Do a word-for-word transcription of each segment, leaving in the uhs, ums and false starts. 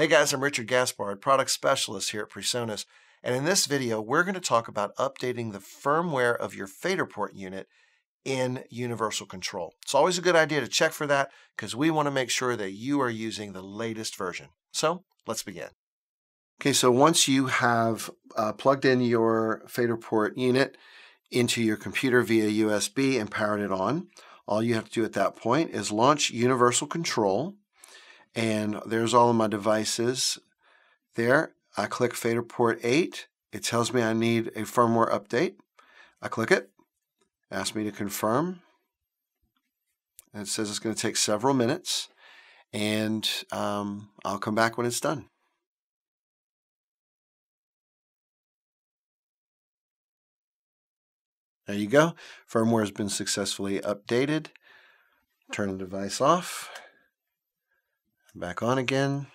Hey guys, I'm Richard Gaspard, product specialist here at PreSonus, and in this video, we're going to talk about updating the firmware of your FaderPort unit in Universal Control. It's always a good idea to check for that because we want to make sure that you are using the latest version. So let's begin. Okay, so once you have uh, plugged in your FaderPort unit into your computer via U S B and powered it on, all you have to do at that point is launch Universal Control. And there's all of my devices there. I click FaderPort eight. It tells me I need a firmware update. I click it. Asks me to confirm. And it says it's going to take several minutes. And um, I'll come back when it's done. There you go. Firmware has been successfully updated. Turn the device off. Back on again.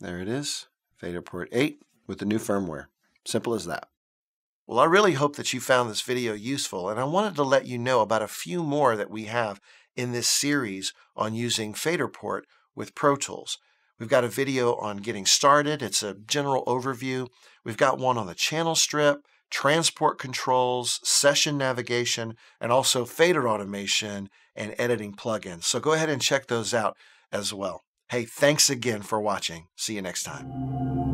There it is, FaderPort eight with the new firmware. Simple as that. Well, I really hope that you found this video useful, and I wanted to let you know about a few more that we have in this series on using FaderPort with Pro Tools. We've got a video on getting started. It's a general overview. We've got one on the channel strip, transport controls, session navigation, and also fader automation and editing plugins. So go ahead and check those out as well. Hey, thanks again for watching. See you next time.